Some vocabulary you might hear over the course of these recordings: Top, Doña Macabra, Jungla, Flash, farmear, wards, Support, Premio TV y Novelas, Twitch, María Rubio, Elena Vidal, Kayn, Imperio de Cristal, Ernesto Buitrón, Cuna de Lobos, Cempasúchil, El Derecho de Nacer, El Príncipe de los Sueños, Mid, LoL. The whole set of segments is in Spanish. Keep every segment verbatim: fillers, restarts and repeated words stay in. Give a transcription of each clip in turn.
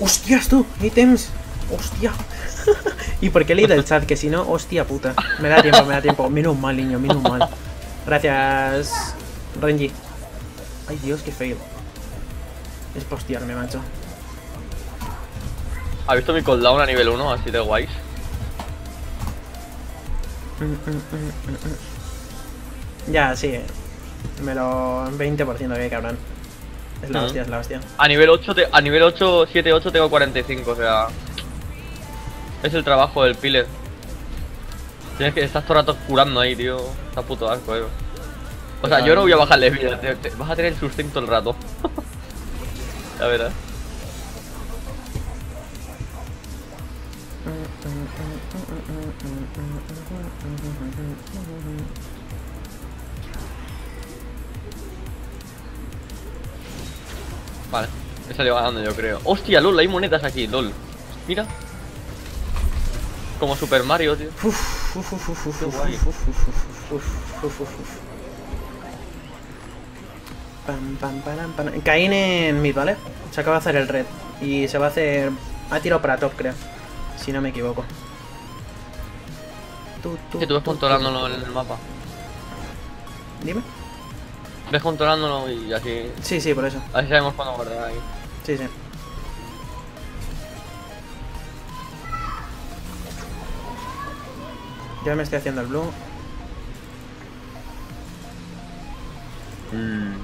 ¡Hostias, tú! ¡Ítems! ¡Hostia! ¿Y por qué he leído el chat? Que si no, hostia puta. Me da tiempo, me da tiempo. Menos mal, niño, menos mal. Gracias, Renji. Ay, Dios, qué feo. Es para hostiarme, macho. ¿Has visto mi cooldown a nivel uno? Así de guays. Ya, sí. Me lo... veinte por ciento que cabrón. Es la uh-huh. hostia, es la hostia. A nivel ocho, te... a nivel ocho, siete, ocho tengo cuarenta y cinco, o sea... Es el trabajo del pilot. Tienes que... Estás todo el rato curando ahí, tío. Está puto asco, eh. O sea, yo no voy a bajarle vida. Te, te, vas a tener el sustain todo el rato. La verdad. Vale, he salido ganando, yo creo. Hostia, lol, hay monedas aquí, lol. Mira. Como Super Mario, tío. Uf, uf, uf, uf, uf, uf, uf, uf, uf. Pam, pam, pam, pam. Kayn en Mid, ¿vale? Se acaba de hacer el red. Y se va a hacer... Ha tirado para top, creo. Si no me equivoco. Tú, tú, sí, tú ves tú, controlándolo tú, tú. en el mapa. Dime. Ves controlándolo y así... Sí, sí, por eso. Así sabemos cuándo guardar ahí. Sí, sí. Ya me estoy haciendo el blue. Mm.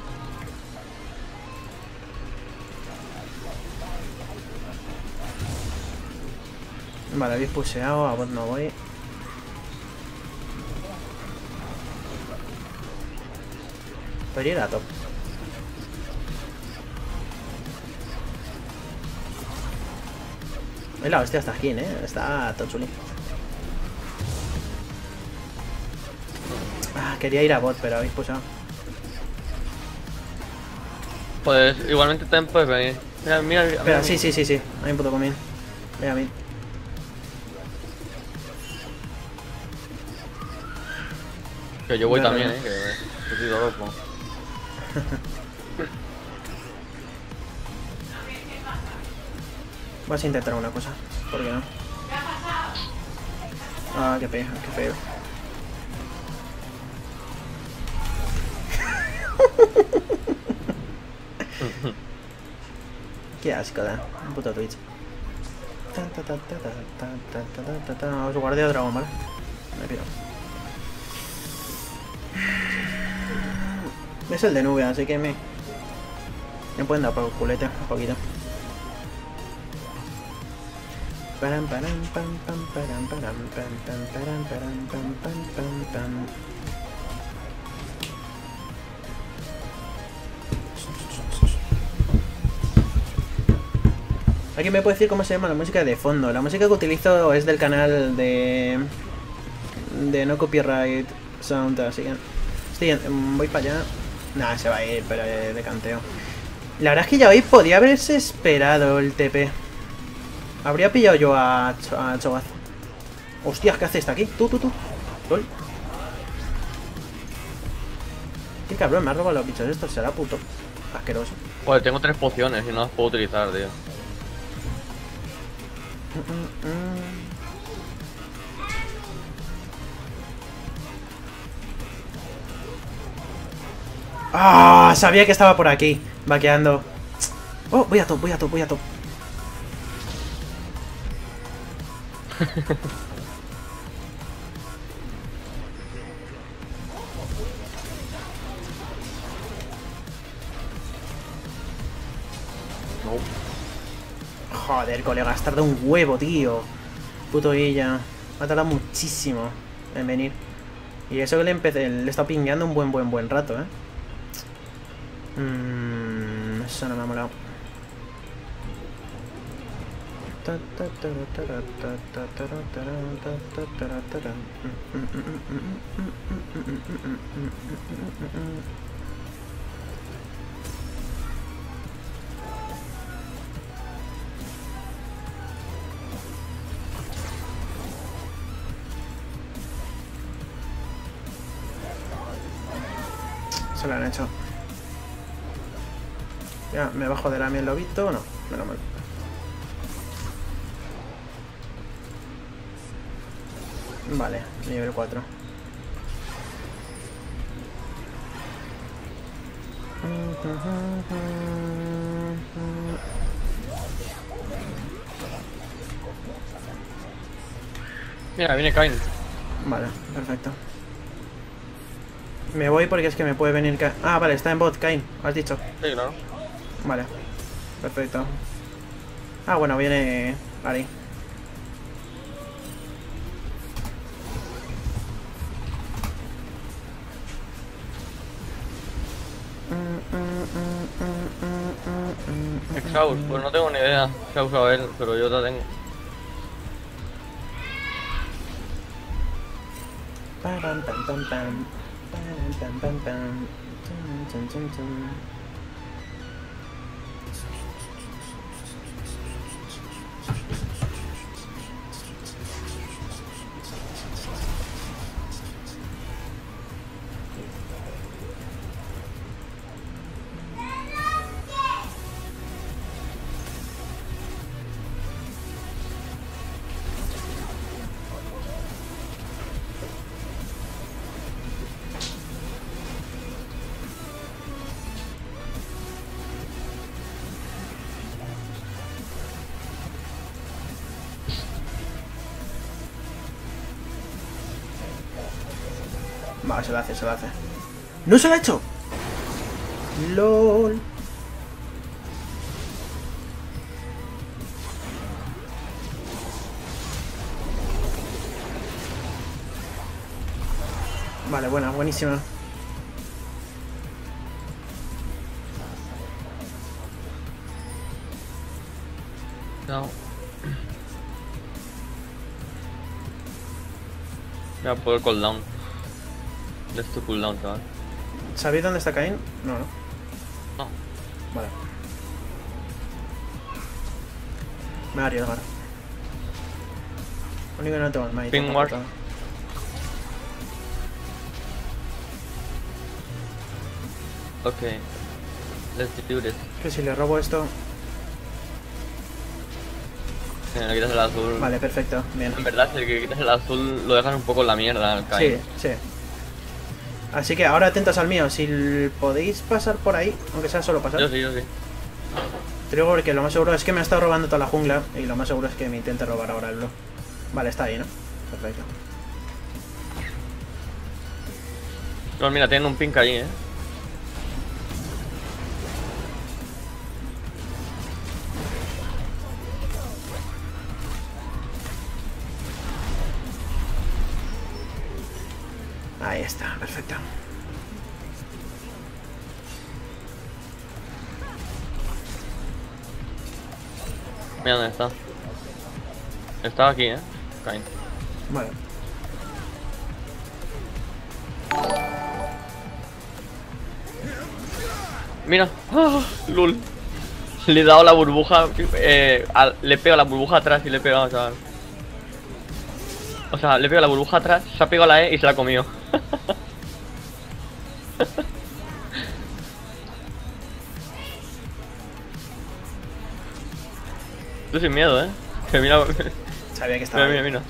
Vale, habéis puseado, a vos no voy. Podría ir a top. Es la hostia hasta aquí, eh. Está todo chuli. Ah, quería ir a bot, pero habéis puseado. Pues igualmente también puedes venir. Mira, mira, mira. Espera, sí, sí, sí, sí. Hay un puto comín. Mira a mí. Que yo voy no, también, no, no. eh. Que, que estoy loco. Vas a intentar una cosa, ¿por qué no? Ah, qué feo, qué feo. Qué asco, da. Un puto Twitch. Os guardé a dragón, ¿vale? Me pido. Es el de nube, así que me... Me pueden dar por culete un poquito. Param, param, pam, pam, param, param, pam, pam, param, param, pam, pam, pam, pam. ¿Alguien me puede decir cómo se llama la música de fondo? La música que utilizo es del canal de... De No Copyright Sound, así que... Estoy en... Voy para allá... Nah, se va a ir, pero de canteo. La verdad es que ya veis, podía haberse esperado el T P. Habría pillado yo a, Ch a Chobaz. Hostias, ¿qué hace esta aquí? Tú, tú, tú. Lol. Qué cabrón, me ha robado los bichos estos. Será puto asqueroso. Joder, tengo tres pociones y no las puedo utilizar, tío. Mm, mm, mm. Ah, sabía que estaba por aquí, vaqueando. Oh, voy a top, voy a top, voy a top. Joder, colega, has tardado un huevo, tío. Puto ella. Ha tardado muchísimo en venir. Y eso que le empecé, le he estado pingueando un buen, buen, buen rato, eh. Mmm, eso no me ha molado. Se lo han hecho. Ya, ¿me bajo de la miel lobito o no? Menos mal. Vale, nivel cuatro. Mira, viene Kayn. Vale, perfecto. Me voy porque es que me puede venir Kayn. Ah, vale, está en bot, Kayn, has dicho. Sí, claro. Vale, perfecto. Ah, bueno, viene Ari. Exhaust, pues no tengo ni idea qué ha usado él, pero yo la tengo. Vale, se lo hace, se lo hace. ¡No se lo ha hecho! ¡Lol! Vale, buena, buenísima. No. Ya puedo el cooldown. Es tu cooldown, chaval. ¿Sabéis dónde está Kayn? No, no. No. Vale. Me haría ahora. Lo único que no tengo el maíz. Ping Ward. Ok. Let's do this. Que si le robo esto. Si le quitas el azul. Vale, perfecto. Bien. En verdad, si le quitas el azul, lo dejas un poco en la mierda al Kayn. Sí, sí. Así que ahora atentos al mío, si podéis pasar por ahí, aunque sea solo pasar. Yo sí, yo sí. Te digo porque lo más seguro es que me ha estado robando toda la jungla y lo más seguro es que me intente robar ahora el blue. Vale, está ahí, ¿no? Perfecto. No, mira, tienen un pink ahí, ¿eh? Ahí está, perfecto. Mira dónde está. Estaba aquí, eh. Kayn. Vale. Mira. ¡Oh! Lul. Le he dado la burbuja. Eh, al, le pego la burbuja atrás y le he pegado, chaval. O sea, le pego la burbuja atrás, se ha pegado la E y se la ha comido. Tú sin miedo, eh. Que mira. Sabía que estaba. Mira, mira, mira.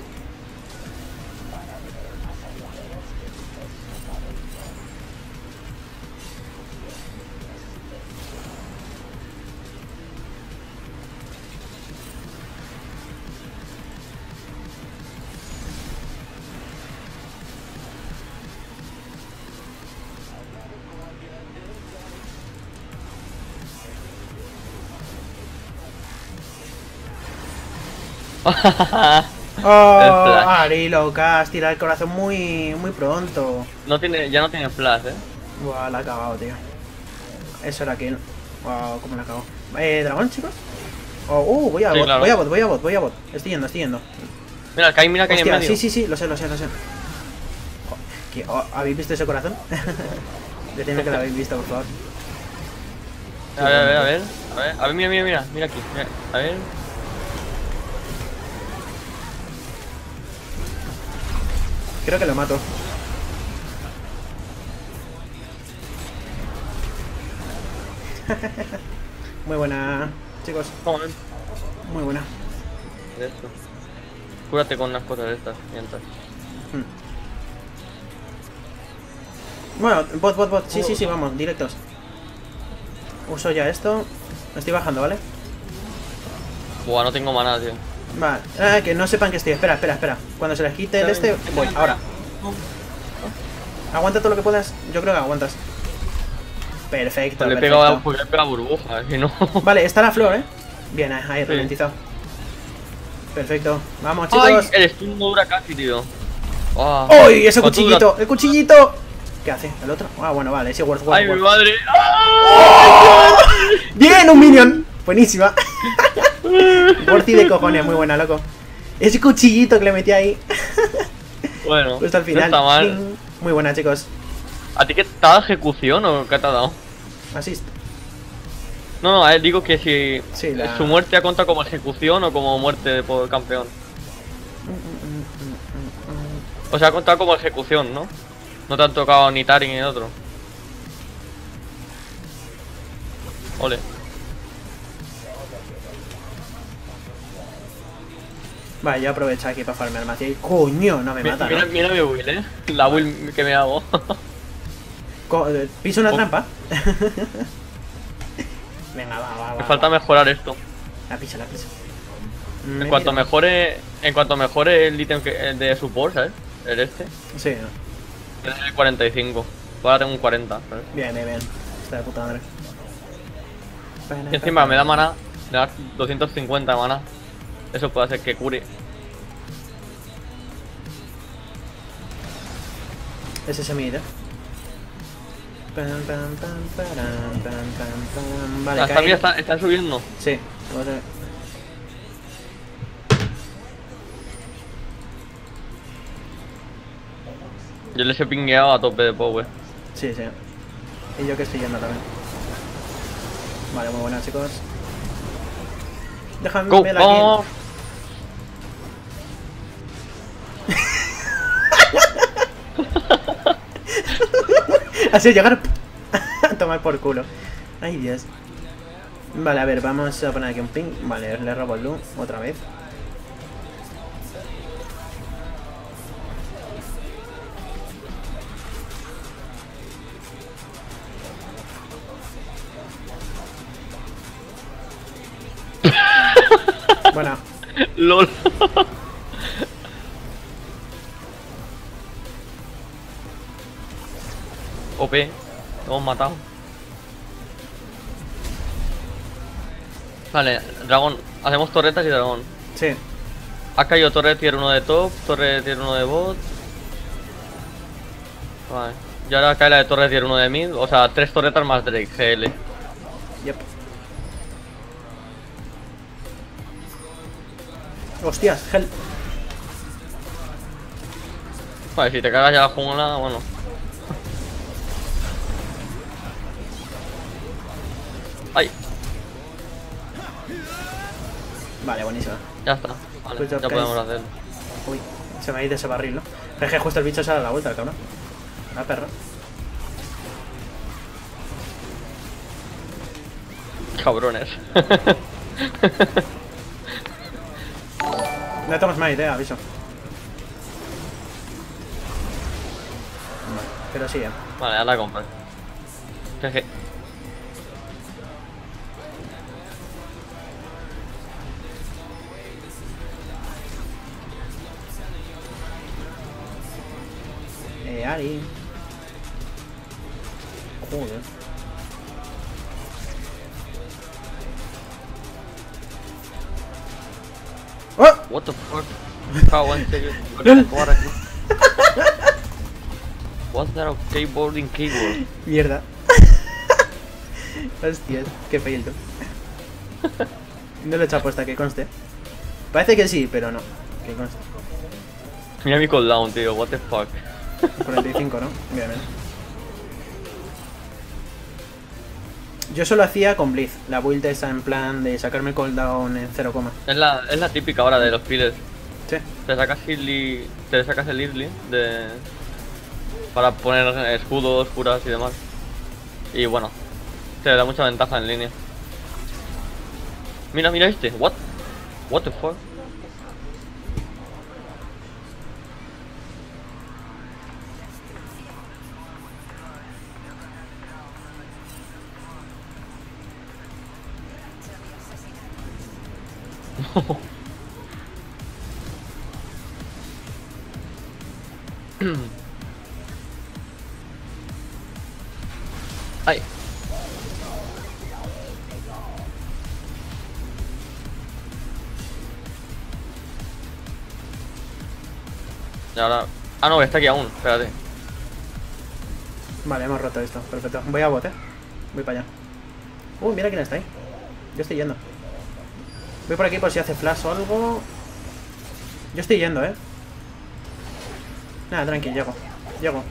Oh, Ari, locas, tira el corazón muy muy pronto. No tiene, ya no tiene flash, eh. Buah, la ha cagado, tío. Eso era kill. Wow, cómo la ha cagado. Eh, dragón, chicos. Oh, uh, voy a, sí, bot, claro. voy a bot, voy a bot, voy a bot. Estoy yendo, estoy yendo. Mira, Kayn, mira, Kayn en medio. Sí, sí, sí, lo sé, lo sé, lo sé. Oh, oh, ¿habéis visto ese corazón? Decidme que lo habéis visto, por favor. A ver, a ver, a ver. A ver, a ver, mira, mira, mira, mira aquí. Mira, a ver. Creo que lo mato. Muy buena, chicos. Muy buena. De esto. Cúrate con unas cosas de estas mientras. Hmm. Bueno, bot, bot, bot. Sí, oh. sí, sí, vamos, directos. Uso ya esto. Me estoy bajando, ¿vale? Buah, no tengo maná, tío. Vale, ah, que no sepan que estoy. Espera, espera, espera. Cuando se les quite el este, voy. Ahora. Aguanta todo lo que puedas. Yo creo que aguantas. Perfecto. Le he pegado a, pues, a burbuja, que no. Vale, está la flor, ¿eh? Bien, ahí, sí. Ralentizado. Perfecto. Vamos, chicos. Ay, el stun no dura casi, tío. Oh. ¡Ay, ese cuchillito! ¡El cuchillito! ¿Qué hace? ¿El otro? Ah, bueno, vale, ese worth, worth, ¡ay, worth. Mi madre! ¡Oh! ¡Bien, un minion! Buenísima. Worthy de cojones, muy buena, loco. Ese cuchillito que le metí ahí. Bueno, pues al final. No está mal. Muy buena, chicos. ¿A ti qué te da ejecución o qué te ha dado? Asist. No, no, a él digo que si sí, la... su muerte ha contado como ejecución o como muerte por campeón. O sea, ha contado como ejecución, ¿no? No te han tocado ni Tari ni el otro. Ole. Vale, yo aprovecho aquí para farmear más. Coño, no me mata. Mira, ¿no? Mira mi will, eh. La will que me hago. Piso una oh. trampa. Venga, va, va, va. Me falta va, mejorar va. esto. La piso, la piso. En cuanto mejore. En cuanto mejore el ítem que, el de support, ¿sabes? El este. Sí, no. Es el cuarenta y cinco. Ahora tengo un cuarenta, ¿sabes? Bien, bien, bien. Está de puta madre. Y encima me da maná. Me da doscientos cincuenta maná. Eso puede hacer que cure. Es ese mid, ¿eh? Vale, hasta arriba está, está subiendo. Sí, vamos a ver. Yo les he pingueado a tope de power. Sí, sí. Y yo que estoy yendo también. Vale, muy buenas, chicos. Déjame Go, la oh. Así llegar a tomar por culo. Ay, Dios. Vale, a ver, vamos a poner aquí un ping. Vale, le robo el loot otra vez. Buena. LOL. O P. Lo hemos matado. Vale, dragón. Hacemos torretas y dragón. Sí. Ha caído torre tier uno de top, torre tier uno de bot. Vale. Y ahora cae la de torre tier uno de mid. O sea, tres torretas más Drake, G L. Yep. Hostias, help. Vale, si te cagas ya la jungla, bueno. Ay. Vale, buenísima. Ya está, vale, ya podemos hacerlo. Uy, se me ha ido ese barril, ¿no? Pero es que justo el bicho sale a la vuelta, cabrón. La perra. Cabrones. No tomas más idea, aviso. Vale, pero sí, eh. Vale, ya la compra. Jeje. Eh, Ari. Joder. Oh. What the fuck? How I tell you? What's that keyboarding keyboard? Mierda. Hostia, qué fail. No lo he hecho apuesta, que conste. Parece que sí, pero no. Que conste. Mira mi cooldown, tío. What the fuck. cuarenta y cinco, ¿no? Mira, mira. Yo solo hacía con Blitz, la build esa en plan de sacarme cooldown en cero coma. Es la, es la típica ahora de los pillers. Sí. Te sacas Early, te sacas el Early de para poner escudos, curas y demás. Y bueno, Te da mucha ventaja en línea. Mira, mira este. What? What the fuck? Ay. Y ahora... Ah, no, está aquí aún, espérate. Vale, hemos roto esto, perfecto. Voy a bote, ¿eh? Voy para allá. Uh, mira quién está ahí. Yo estoy yendo. Voy por aquí por si hace flash o algo. Yo estoy yendo, eh. Nada, tranqui, llego. Llego.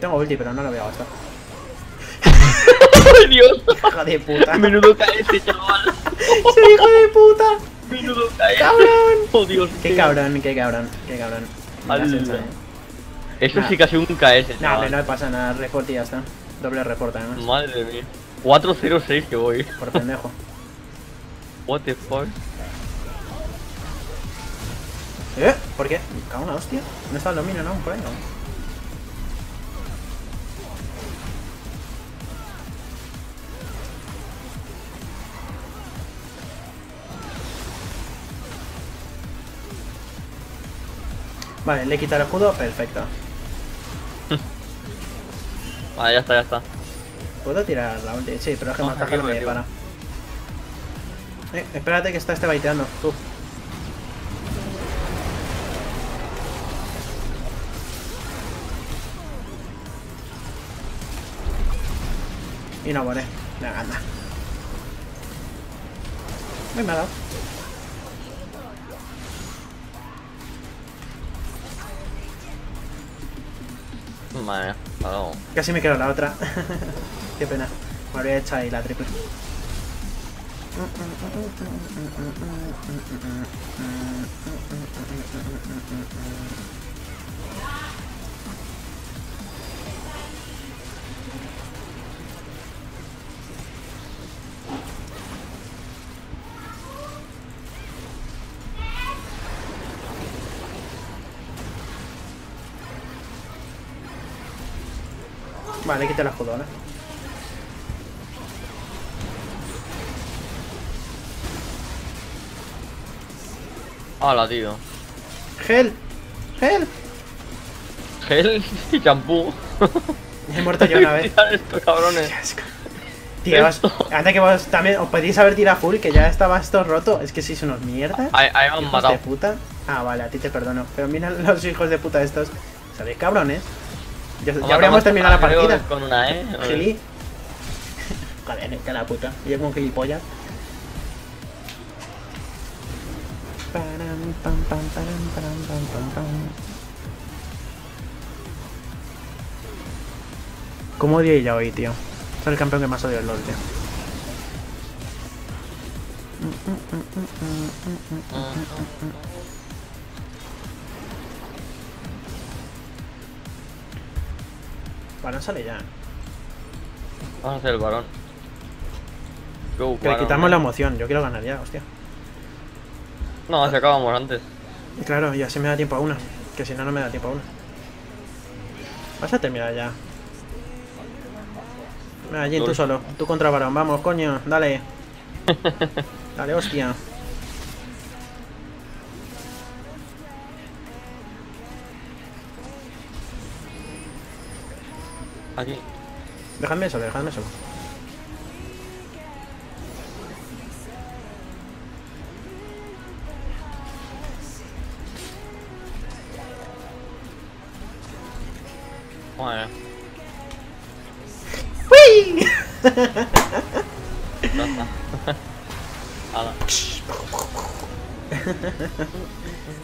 Tengo ulti, pero no lo voy a gastar. Dios. Hijo de puta. Menudo cae este chaval. ¡Se hijo de puta! Menudo cae. ¡Cabrón! Oh, Dios. Qué cabrón, qué cabrón, qué cabrón. Al... Eso nah. Sí, casi un K S. No, nah, no pasa nada. Report y ya está. Doble report además. Madre mía. cuatro cero seis que voy. Por pendejo. What the fuck? ¿Eh? ¿Por qué? Me cago en la hostia. No está el dominio, ¿no? Por ahí no. Vale, le quita el escudo, perfecto. Vale, ya está, ya está. ¿Puedo tirar la ulti? Sí, pero es que más tarde no me dispara. Eh, espérate que está este baiteando, tú. Y no muere. Me gana. Muy malo. Madre, parado. Casi me quedo la otra. Qué pena. Me habría hecho ahí la triple. Vale, quita la jodona. Hola, tío. Gel. Gel. Gel y champú. He muerto yo una vez. Esto, cabrones. Tío, vas, antes que vos también os pedís haber tirado full, que ya estabas todo roto. Es que sois unos mierdas. Ahí me han matado. Hijos de puta. Ah, vale, a ti te perdono. Pero mira los hijos de puta estos. ¿Sabéis, cabrones? Ya, ya habríamos terminado la partida. Con una, ¿eh? Gili. Joder, neta la puta. Y yo con gilipollas. Pam, pam, pam, pam, pam, pam, pam, pam. ¿Cómo odio ella hoy, tío? Es el campeón que más odio el LoL, tío. Varón sale ya. Vamos a hacer el varón. Go, que le quitamos man. La emoción. Yo quiero ganar ya, hostia. No, si acabamos antes. Claro, y así me da tiempo a una. Que si no, no me da tiempo a una. Vas a terminar ya. Allí Jin, tú solo. Tú contra varón. Vamos, coño. Dale. Dale, hostia. Aquí. Dejadme eso, dejadme eso. Bueno. ¡Uy!